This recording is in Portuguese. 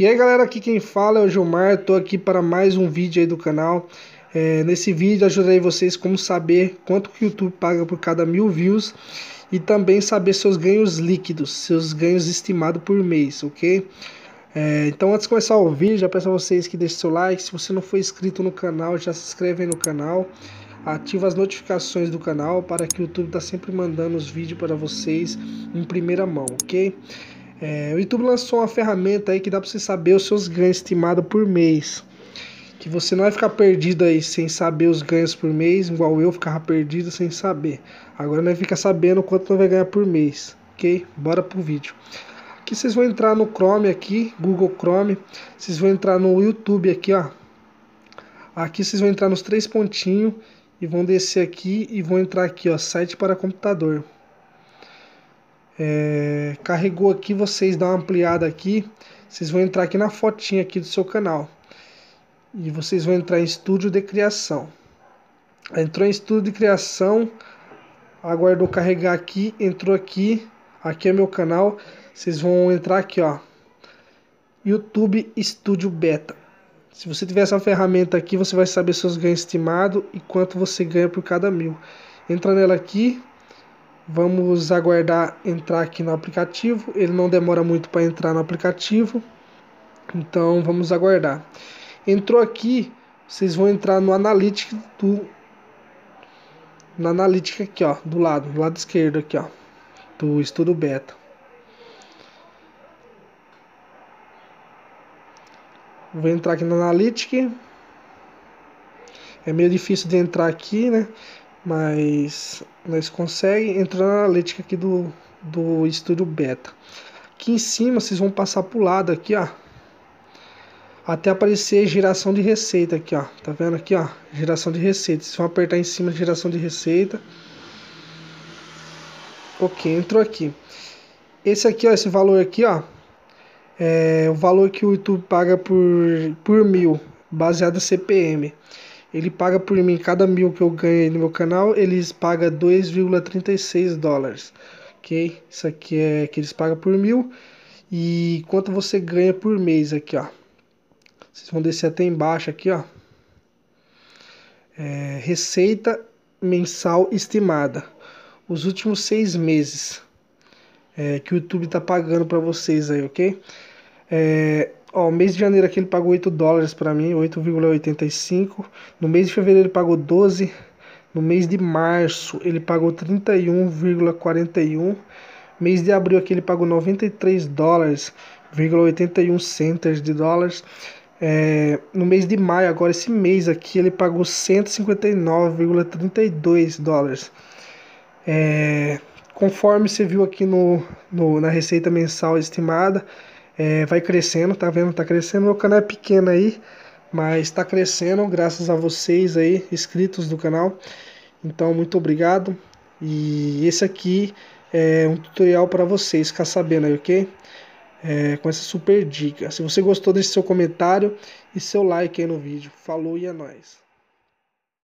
E aí galera, aqui quem fala é o Gilmar, estou aqui para mais um vídeo aí do canal. Nesse vídeo ajudarei vocês como saber quanto que o YouTube paga por cada 1000 views e também saber seus ganhos líquidos, seus ganhos estimados por mês, ok? Então antes de começar o vídeo, já peço a vocês que deixem seu like, se você não for inscrito no canal, já se inscreve aí no canal. Ativa as notificações do canal para que o YouTube tá sempre mandando os vídeos para vocês em primeira mão, ok? O YouTube lançou uma ferramenta aí que dá para você saber os seus ganhos estimados por mês. Que você não vai ficar perdido aí sem saber os ganhos por mês, igual eu ficava perdido sem saber. Agora nós fica sabendo quanto nós vai ganhar por mês, ok? Bora pro vídeo. Aqui vocês vão entrar no Chrome aqui, Google Chrome. Vocês vão entrar no YouTube aqui, ó. Aqui vocês vão entrar nos três pontinhos e vão descer aqui e vão entrar aqui, ó, site para computador. Carregou aqui, vocês dão uma ampliada aqui, vocês vão entrar aqui na fotinha aqui do seu canal e vocês vão entrar em estúdio de criação. Entrou em estúdio de criação, aguardou carregar aqui, entrou aqui, aqui é meu canal, vocês vão entrar aqui, ó, YouTube Estúdio Beta. Se você tiver essa ferramenta aqui, você vai saber seus ganhos estimados e quanto você ganha por cada 1000. Entra nela aqui. Vamos aguardar entrar aqui no aplicativo. Ele não demora muito para entrar no aplicativo. Então vamos aguardar. Entrou aqui, vocês vão entrar no Analytics na Analytics aqui, ó, do lado esquerdo aqui, ó, do Estúdio Beta. Vou entrar aqui na Analytics. É meio difícil de entrar aqui, né? Mas nós conseguimos entrar na Analytics aqui do Estúdio Beta. Aqui em cima vocês vão passar para o lado aqui, ó, até aparecer geração de receita aqui, ó. Tá vendo aqui, ó, geração de receita. Vocês vão apertar em cima geração de receita. Ok, entrou aqui. Esse aqui, ó, esse valor aqui, ó, o valor que o YouTube paga por 1000, baseado em CPM. Ele paga por mim, cada 1000 que eu ganho no meu canal, eles pagam 2,36 dólares. Ok? Isso aqui é que eles pagam por 1000. E quanto você ganha por mês aqui, ó. Vocês vão descer até embaixo aqui, ó. Receita mensal estimada. Os últimos 6 meses que o YouTube tá pagando para vocês aí, ok? Ó, o mês de janeiro aqui ele pagou 8 dólares para mim, 8,85. No mês de fevereiro ele pagou 12. No mês de março ele pagou 31,41. Mês de abril aqui ele pagou 93 dólares, 81 centavos de dólares. No mês de maio, agora esse mês aqui, ele pagou 159,32 dólares. Conforme você viu aqui na receita mensal estimada, vai crescendo, tá vendo? Tá crescendo. Meu canal é pequeno aí, mas tá crescendo graças a vocês aí, inscritos do canal. Então, muito obrigado. E esse aqui é um tutorial para vocês ficar sabendo aí, ok? Com essa super dica. Se você gostou, deixe seu comentário e seu like aí no vídeo. Falou e é nóis!